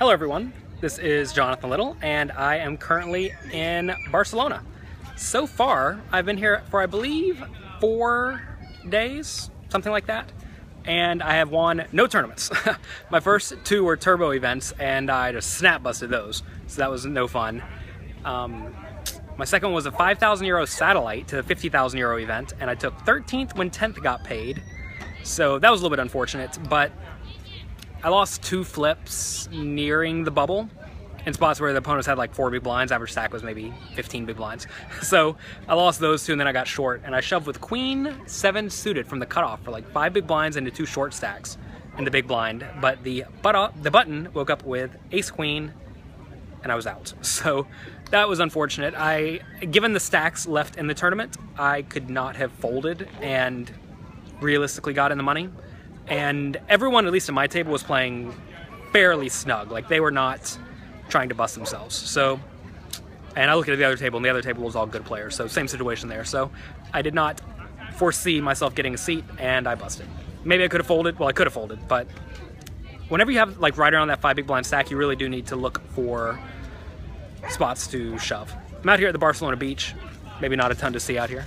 Hello everyone, this is Jonathan Little and I am currently in Barcelona. So far, I've been here for I believe 4 days, something like that, and I have won no tournaments. My first two were turbo events and I just snap busted those, so that was no fun. My second was a 5,000 euro satellite to the 50,000 euro event, and I took 13th when 10th got paid, so that was a little bit unfortunate, but I lost two flips nearing the bubble in spots where the opponents had like 4 big blinds. Average stack was maybe 15 big blinds. So I lost those two and then I got short and I shoved with queen 7 suited from the cutoff for like 5 big blinds into 2 short stacks in the big blind. But the button woke up with ace queen and I was out. So that was unfortunate. Given the stacks left in the tournament, I could not have folded and realistically got in the money. And everyone, at least at my table, was playing fairly snug. Like, they were not trying to bust themselves. So, and I looked at the other table, and the other table was all good players. So, same situation there. So, I did not foresee myself getting a seat, and I busted. Maybe I could have folded. Well, I could have folded. But whenever you have, like, right around that 5 big blind stack, you really do need to look for spots to shove. I'm out here at the Barcelona Beach. Maybe not a ton to see out here.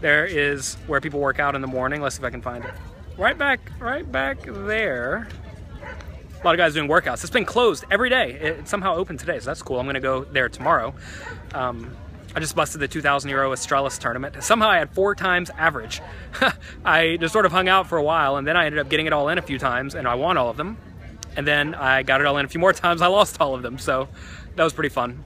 There is where people work out in the morning. Let's see if I can find it. Right back there. A lot of guys doing workouts. It's been closed every day. It's somehow open today, so that's cool. I'm gonna go there tomorrow. I just busted the 2,000 euro Astralis tournament. Somehow I had 4 times average. I just sort of hung out for a while, and then I ended up getting it all in a few times, and I won all of them. And then I got it all in a few more times. I lost all of them, so that was pretty fun.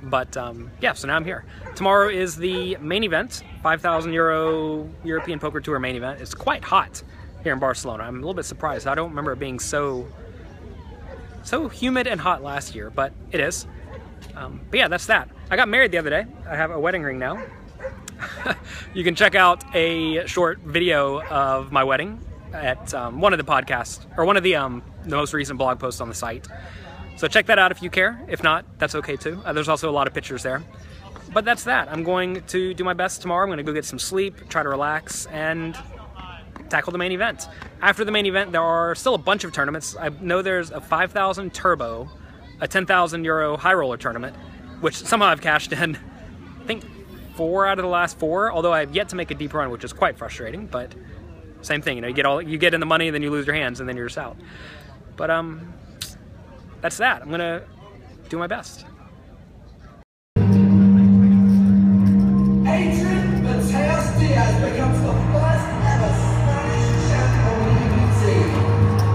But yeah, so now I'm here. Tomorrow is the main event, 5,000 euro European Poker Tour main event. It's quite hot here in Barcelona. I'm a little bit surprised. I don't remember it being so humid and hot last year, but it is. But yeah, that's that. I got married the other day. I have a wedding ring now. You can check out a short video of my wedding at one of the podcasts, or one of the most recent blog posts on the site. So check that out if you care. If not, that's okay too. There's also a lot of pictures there. But that's that. I'm going to do my best tomorrow. I'm going to go get some sleep, try to relax, and tackle the main event. After the main event, there are still a bunch of tournaments. I know there's a 5,000 turbo, a 10,000 euro high roller tournament, which somehow I've cashed in, I think, 4 out of the last 4, although I've yet to make a deep run, which is quite frustrating, but same thing. You know, you get in the money, and then you lose your hands, and then you're just out. But, that's that. I'm gonna do my best. Adrian Mateus Diaz becomes the first ever Spanish champion of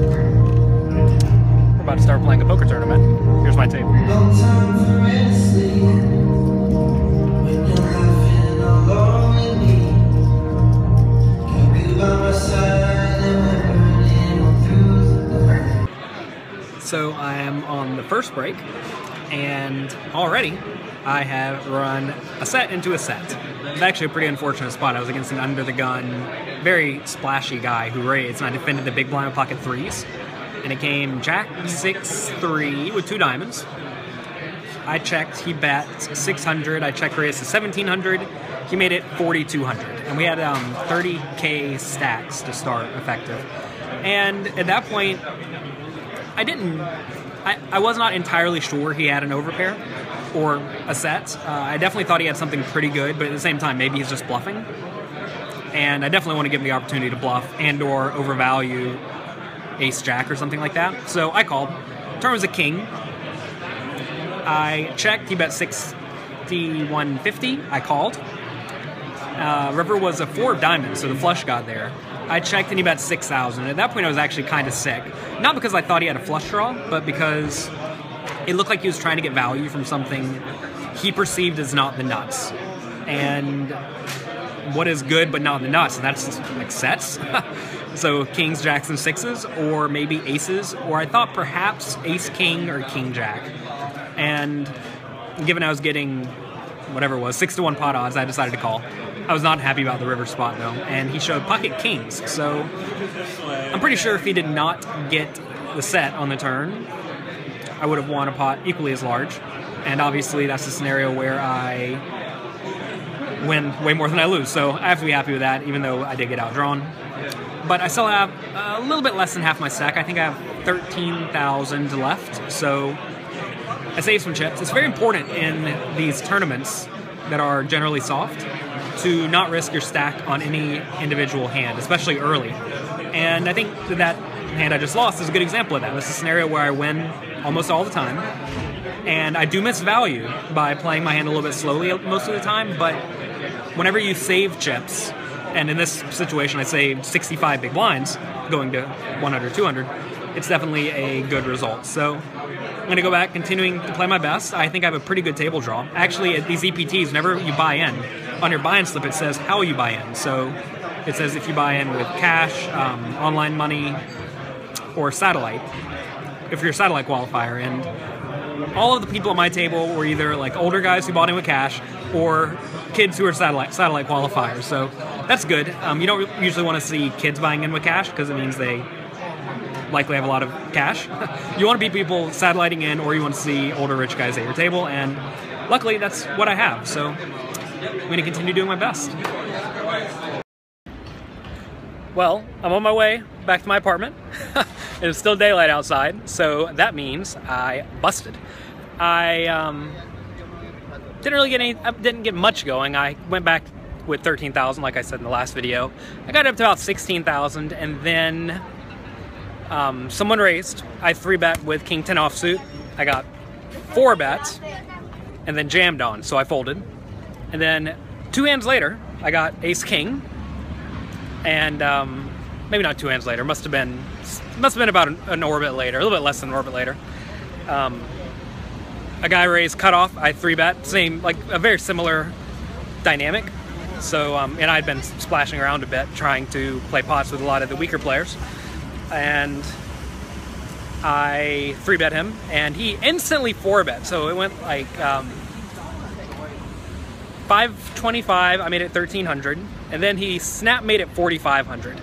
the BBC. We're about to start playing a poker tournament. Here's my table. No time for resting when you're laughing all over me. Keep you by my side and so I am on the first break, and already I have run a set into a set. It's actually a pretty unfortunate spot. I was against an under-the-gun, very splashy guy who raised, and I defended the big blind with pocket threes. And it came jack 6-3 with 2 diamonds. I checked. He bet 600. I check raised to 1,700. He made it 4,200. And we had 30K stacks to start effective. And at that point, I was not entirely sure he had an overpair or a set. I definitely thought he had something pretty good, but at the same time, maybe he's just bluffing. And I definitely want to give him the opportunity to bluff and or overvalue ace-jack or something like that. So I called. Turn was a king. I checked. He bet 6150. I called. River was a 4 of diamonds, so the flush got there. I checked and he bet 6,000. At that point, I was actually kind of sick. Not because I thought he had a flush draw, but because it looked like he was trying to get value from something he perceived as not the nuts. And what is good but not the nuts? That's like sets. So kings, jacks, and 6s, or maybe aces, or I thought perhaps ace king or king jack. And given I was getting whatever it was, 6-to-1 pot odds, I decided to call. I was not happy about the river spot, though, and he showed pocket kings, so I'm pretty sure if he did not get the set on the turn, I would have won a pot equally as large, and obviously that's a scenario where I win way more than I lose, so I have to be happy with that, even though I did get outdrawn. But I still have a little bit less than half my stack. I think I have 13,000 left, so I saved some chips. It's very important in these tournaments that are generally soft to not risk your stack on any individual hand, especially early. And I think that hand I just lost is a good example of that. This is a scenario where I win almost all the time, and I do miss value by playing my hand a little bit slowly most of the time, but whenever you save chips, and in this situation I saved 65 big blinds, going to 100, 200, it's definitely a good result. So I'm going to go back, continuing to play my best. I think I have a pretty good table draw. Actually, at these EPTs, whenever you buy in, on your buy-in slip it says how you buy in. So it says if you buy in with cash, online money, or satellite, if you're a satellite qualifier. And all of the people at my table were either like older guys who bought in with cash or kids who are satellite qualifiers. So that's good. You don't usually want to see kids buying in with cash because it means they likely have a lot of cash. You want to be people satelliting in, or you want to see older rich guys at your table, and luckily that's what I have. So I'm going to continue doing my best. Well, I'm on my way back to my apartment. It's still daylight outside, so that means I busted. I didn't really get any. I didn't get much going. I went back with 13,000, like I said in the last video. I got up to about 16,000, and then someone raised. I 3-bet with King 10 offsuit. I got 4 bets, and then jammed on, so I folded. And then 2 hands later, I got Ace King, and maybe not 2 hands later. Must have been about an orbit later, a little bit less than an orbit later. A guy raised cutoff. I 3-bet. Same, like a very similar dynamic. So and I'd been splashing around a bit, trying to play pots with a lot of the weaker players, and I 3-bet him, and he instantly 4-bet. So it went like 525. I made it 1300, and then he snap made it 4500.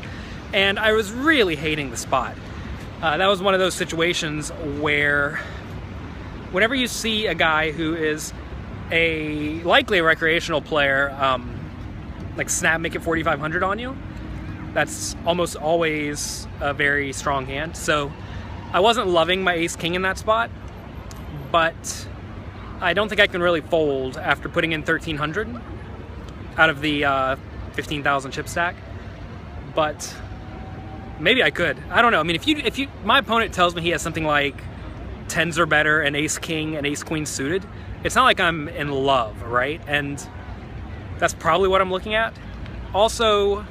And I was really hating the spot. That was one of those situations where whenever you see a guy who is likely a recreational player, like snap make it 4500 on you, that's almost always a very strong hand. So I wasn't loving my Ace King in that spot, but I don't think I can really fold after putting in 1300 out of the 15,000 chip stack. But maybe I could. I don't know. I mean, if you my opponent tells me he has something like tens or better and Ace King and Ace Queen suited, it's not like I'm in love, right? And that's probably what I'm looking at. Also,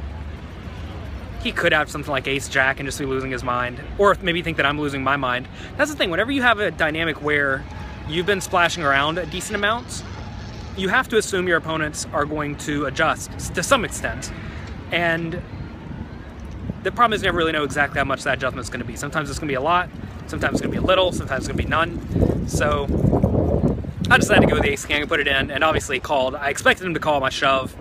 he could have something like Ace Jack and just be losing his mind, or maybe think that I'm losing my mind. That's the thing. Whenever you have a dynamic where you've been splashing around a decent amount, you have to assume your opponents are going to adjust to some extent. And the problem is you never really know exactly how much that adjustment is going to be. Sometimes it's going to be a lot, sometimes it's going to be a little, sometimes it's going to be none. So I decided to go with the Ace King and put it in, and obviously called. I expected him to call my shove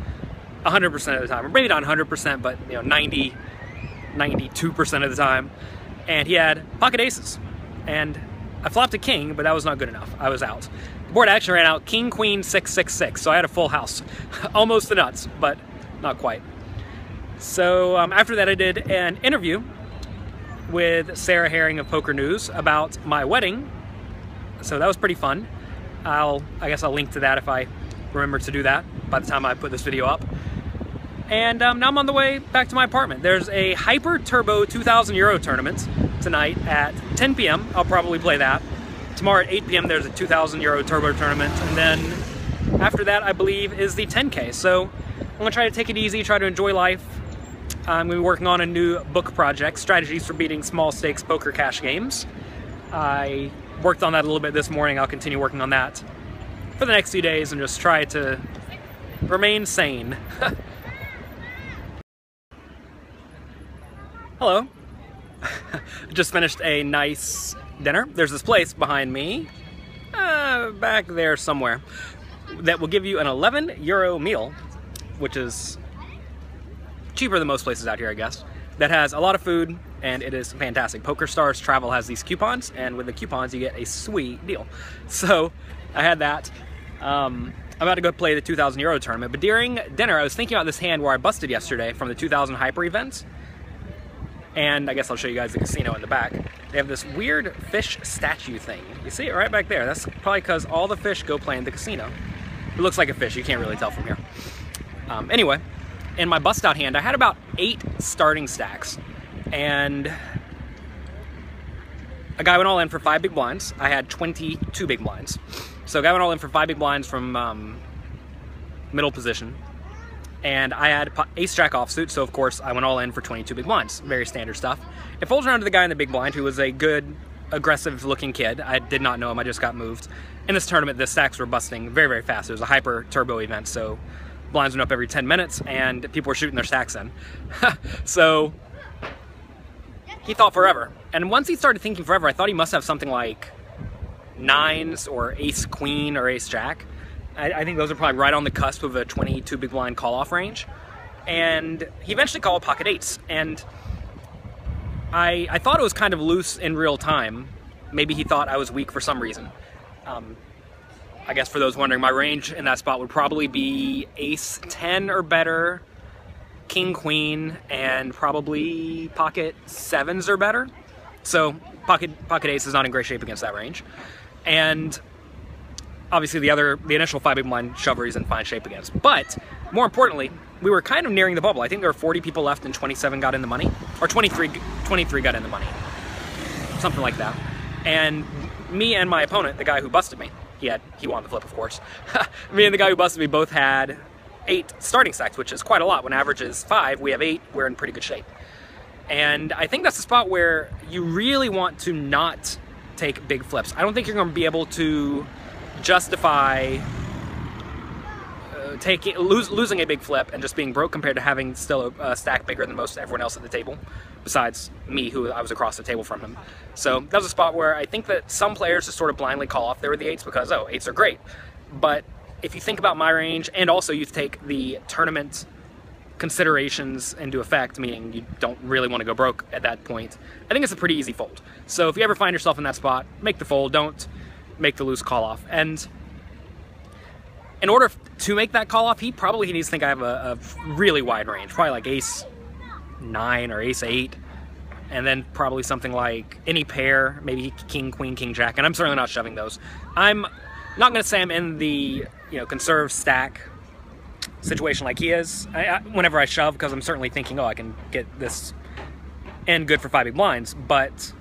100% of the time, or maybe not 100%, but you know, 90, 92% of the time. And he had pocket aces, and I flopped a king, but that was not good enough. I was out. The board actually ran out King Queen 666, so I had a full house, almost the nuts, but not quite. So after that, I did an interview with Sarah Herring of Poker News about my wedding. So that was pretty fun. I guess I'll link to that if I remember to do that by the time I put this video up. And now I'm on the way back to my apartment. There's a Hyper Turbo 2,000 Euro tournament tonight at 10 p.m. I'll probably play that. Tomorrow at 8 p.m. there's a 2,000 Euro Turbo tournament. And then after that, I believe, is the 10K. So I'm going to try to take it easy, try to enjoy life. I'm going to be working on a new book project, Strategies for Beating Small Stakes Poker Cash Games. I worked on that a little bit this morning. I'll continue working on that for the next few days and just try to remain sane. Hello. Just finished a nice dinner. There's this place behind me, back there somewhere, that will give you an 11 euro meal, which is cheaper than most places out here, I guess, that has a lot of food, and it is fantastic. Poker Stars Travel has these coupons, and with the coupons you get a sweet deal. So I had that. I'm about to go play the 2,000 Euro tournament, but during dinner I was thinking about this hand where I busted yesterday from the 2,000 Hyper events, And I guess I'll show you guys the casino in the back. They have this weird fish statue thing. You see it right back there. That's probably because all the fish go play in the casino. It looks like a fish. You can't really tell from here. Anyway, in my bust out hand, I had about 8 starting stacks. And a guy went all in for 5 big blinds. I had 22 big blinds. So a guy went all in for 5 big blinds from middle position. And I had ace-jack offsuit, so of course I went all in for 22 big blinds. Very standard stuff. It folds around to the guy in the big blind, who was a good, aggressive-looking kid. I did not know him, I just got moved. In this tournament, the stacks were busting very, very fast. It was a hyper-turbo event, so blinds went up every 10 minutes, and people were shooting their stacks in. So he thought forever. And once he started thinking forever, I thought he must have something like nines or ace-queen or ace-jack. I think those are probably right on the cusp of a 22 big blind call-off range. And he eventually called pocket eights. And I thought it was kind of loose in real time. Maybe he thought I was weak for some reason. I guess for those wondering, my range in that spot would probably be ace 10 or better, king queen, and probably pocket sevens or better. So pocket ace is not in great shape against that range. And obviously the initial 5 big blind shover is in fine shape against. But more importantly, we were kind of nearing the bubble. I think there were 40 people left and 27 got in the money, or 23 got in the money, something like that. And me and my opponent, the guy who busted me, he won the flip, of course. Me and the guy who busted me both had 8 starting stacks, which is quite a lot. When average is 5, we have 8. We're in pretty good shape. And I think that's the spot where you really want to not take big flips. I don't think you're going to be able to justify losing a big flip and just being broke compared to having still a stack bigger than most everyone else at the table, besides me, who I was across the table from him. So that was a spot where I think that some players just sort of blindly call off there with the eights because, oh, eights are great. But if you think about my range, and also you take the tournament considerations into effect, meaning you don't really want to go broke at that point, I think it's a pretty easy fold. So if you ever find yourself in that spot, make the fold. Don't make the loose call off. And in order to make that call off, he needs to think I have a really wide range, probably like ace 9 or ace 8, and then probably something like any pair, maybe king, queen, king, jack. And I'm certainly not shoving those. I'm not going to say I'm in the, you know, conserve stack situation like he is. Whenever I shove, because I'm certainly thinking, oh, I can get this and good for 5 big blinds, but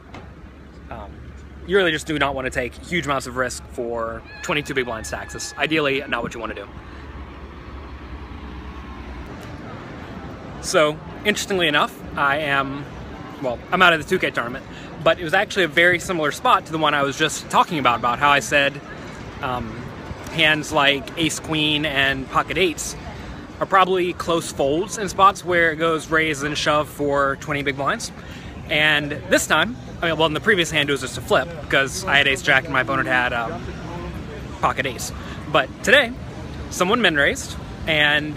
you really just do not want to take huge amounts of risk for 22 big blind stacks. That's ideally not what you want to do. So, interestingly enough, I'm out of the 2K tournament, but it was actually a very similar spot to the one I was just talking about how I said hands like ace queen and pocket eights are probably close folds in spots where it goes raise and shove for 20 big blinds. And this time, in the previous hand it was just a flip because I had ace jack and my opponent had pocket ace. But today, someone min raised and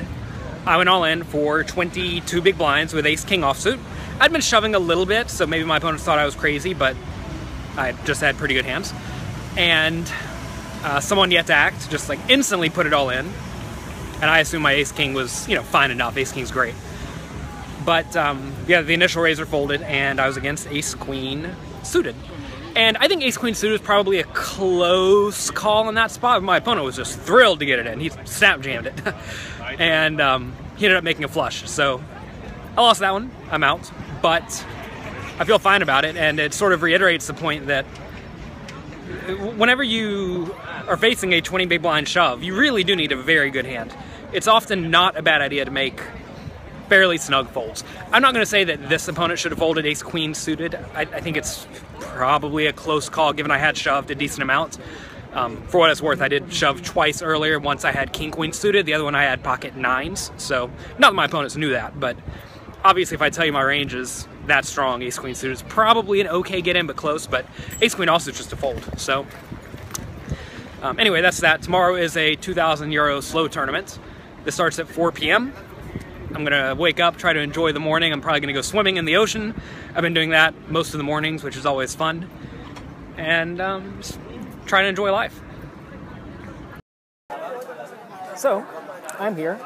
I went all in for 22 big blinds with ace king offsuit. I'd been shoving a little bit, so maybe my opponent thought I was crazy, but I just had pretty good hands. And someone yet to act just like instantly put it all in. And I assumed my ace king was, you know, fine enough. Ace king's great. But yeah, the initial razor folded and I was against ace queen suited. And I think ace queen suited was probably a close call in that spot. My opponent was just thrilled to get it in. He snap jammed it. And he ended up making a flush. So I lost that one. I'm out. But I feel fine about it. And it sort of reiterates the point that whenever you are facing a 20 big blind shove, you really do need a very good hand. It's often not a bad idea to make fairly snug folds. I'm not going to say that this opponent should have folded ace queen suited. I think it's probably a close call given I had shoved a decent amount. For what it's worth, I did shove twice earlier. Once I had king queen suited, the other one I had pocket nines. So not that my opponents knew that, but obviously if I tell you my range is that strong, ace queen suited is probably an okay get in but close, but ace queen also is just a fold. So anyway, that's that. Tomorrow is a 2,000 euro slow tournament. This starts at 4 p.m. I'm gonna wake up, try to enjoy the morning. I'm probably gonna go swimming in the ocean. I've been doing that most of the mornings, which is always fun. And just try to enjoy life. So, I'm here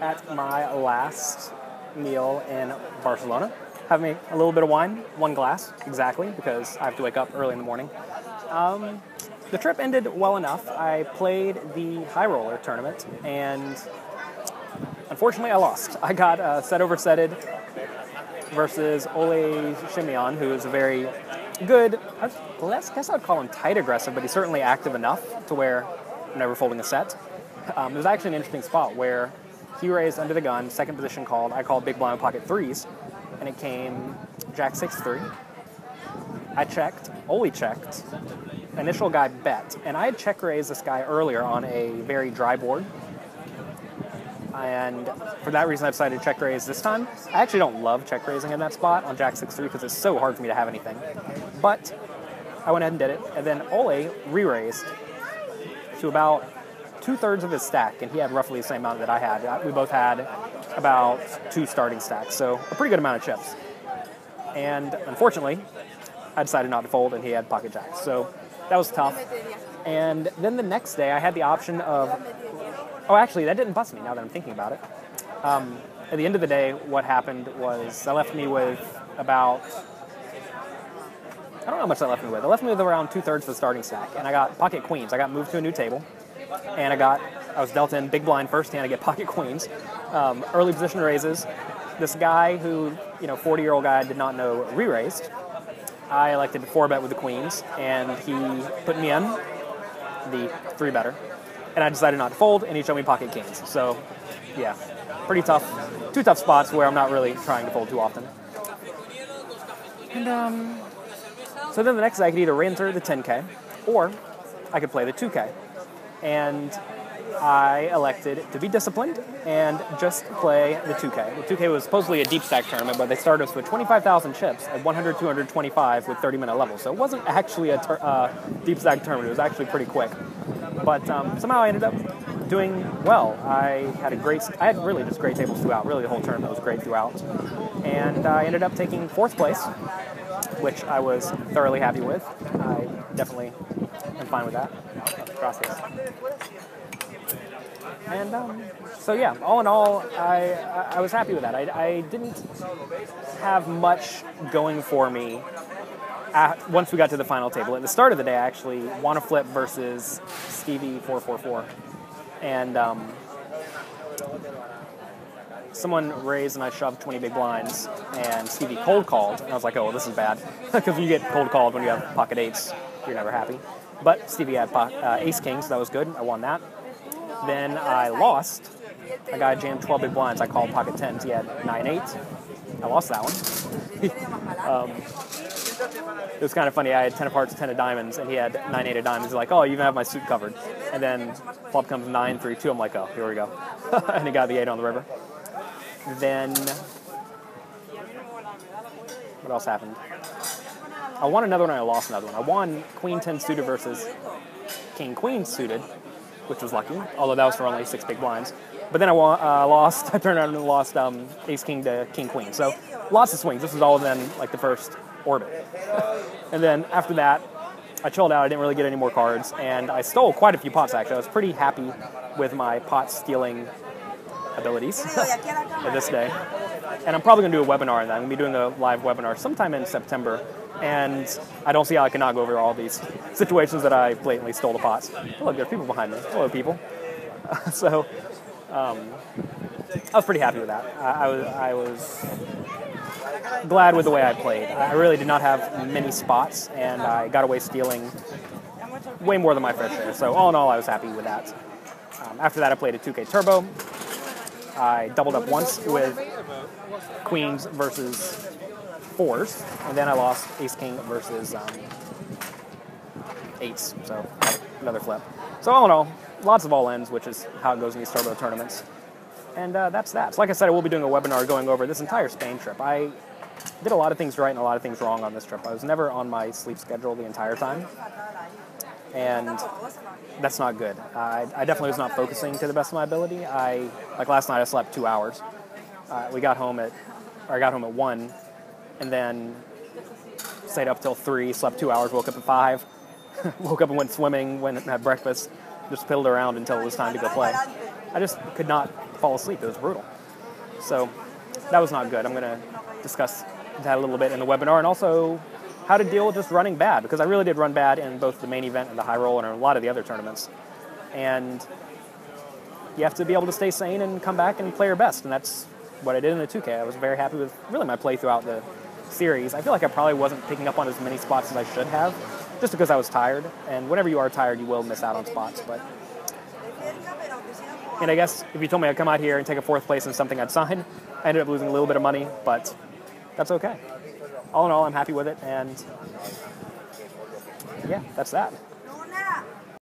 at my last meal in Barcelona. have me a little bit of wine, one glass exactly, because I have to wake up early in the morning. The trip ended well enough. I played the High Roller tournament, and unfortunately I lost. I got set over setted versus Ole Shimion, who is a very good, I guess I'd call him tight aggressive, but he's certainly active enough to where I'm never folding a set. It was actually an interesting spot where he raised under the gun, second position called, I called big blind pocket threes, and it came jack 6-3. I checked, Ole checked, initial guy bet, and I had check raised this guy earlier on a very dry board, and for that reason I decided to check raise this time. I actually don't love check raising in that spot on jack 6-3 because it's so hard for me to have anything, but I went ahead and did it, and then Ole re-raised to about 2/3 of his stack, and he had roughly the same amount that I had. We both had about 2 starting stacks, so a pretty good amount of chips. And unfortunately, I decided not to fold, and he had pocket jacks, so that was tough. And then the next day, I had the option of... Oh, actually, that didn't bust me, now that I'm thinking about it. At the end of the day, what happened was that left me with about... I don't know how much that left me with. It left me with around 2/3 of the starting stack, and I got pocket queens. I got moved to a new table, and I was dealt in big blind first hand. I get pocket queens, early position raises. This guy who, 40-year-old guy I did not know re-raised. I elected to 4-bet with the queens, and he put me in the 3-better. And I decided not to fold, and he showed me pocket kings. So, yeah, pretty tough. 2 tough spots where I'm not really trying to fold too often. And, so then the next day I could either re-enter the 10K, or I could play the 2K. And I elected to be disciplined and just play the 2K. The 2K was supposedly a deep stack tournament, but they started us with 25,000 chips at 100, 200, 25 with 30-minute levels. So it wasn't actually a deep stack tournament. It was actually pretty quick. But somehow I ended up doing well. I had really just great tables throughout. Really, the whole tournament was great throughout. And I ended up taking 4th place, which I was thoroughly happy with. I definitely am fine with that. And so yeah, all in all, I was happy with that. I didn't have much going for me once we got to the final table. At the start of the day, I actually won a flip versus Stevie 444, and someone raised and I shoved 20 big blinds, and Stevie cold called, and I was like, oh, well, this is bad, because you get cold called when you have pocket eights, you're never happy. But Stevie had ace king, so that was good. I won that. Then I lost. I got jammed 12 big blinds. I called pocket 10s. He had 9-8. I lost that one. It was kind of funny. I had 10 of hearts, 10 of diamonds, and he had 9-8 of diamonds. He's like, oh, you even have my suit covered. And then flop comes 9-3-2. I'm like, oh, here we go. And he got the 8 on the river. Then what else happened? I won another one and I lost another one. I won queen 10 suited versus king queen suited, which was lucky, although that was for only 6 big blinds. But then I turned around and lost ace king to king queen. So lots of swings. This was all within like the first orbit. And then after that, I chilled out. I didn't really get any more cards, and I stole quite a few pots actually. I was pretty happy with my pot stealing abilities this day. And I'm probably going to do a webinar on that. I'm going to be doing a live webinar sometime in September. And I don't see how I can not go over all these situations that I blatantly stole the pots. Oh, look, there's people behind me. Hello, people. So I was pretty happy with that. I was glad with the way I played. I really did not have many spots, and I got away stealing way more than my fair share. So all in all, I was happy with that. After that, I played a 2K Turbo. I doubled up once with queens versus 4s, and then I lost ace king versus 8s, so another flip. So all in all, lots of all-ins, which is how it goes in these turbo tournaments. And that's that. So like I said, I will be doing a webinar going over this entire Spain trip. I did a lot of things right and a lot of things wrong on this trip. I was never on my sleep schedule the entire time, and that's not good. I definitely was not focusing to the best of my ability. Like last night, I slept 2 hours. I got home at 1, and then stayed up till 3, slept 2 hours, woke up at 5, woke up and went swimming, went and had breakfast, just piddled around until it was time to go play. I just could not fall asleep. It was brutal. So that was not good. I'm going to discuss that a little bit in the webinar, and also how to deal with just running bad, because I really did run bad in both the main event and the high roll and a lot of the other tournaments. And you have to be able to stay sane and come back and play your best, and that's what I did in the 2K. I was very happy with really my play throughout the series. I feel like I probably wasn't picking up on as many spots as I should have, just because I was tired, and whenever you are tired, you will miss out on spots. But, and I guess if you told me I'd come out here and take a fourth place in something, I'd sign. I ended up losing a little bit of money, but that's okay. All in all, I'm happy with it, and yeah, that's that.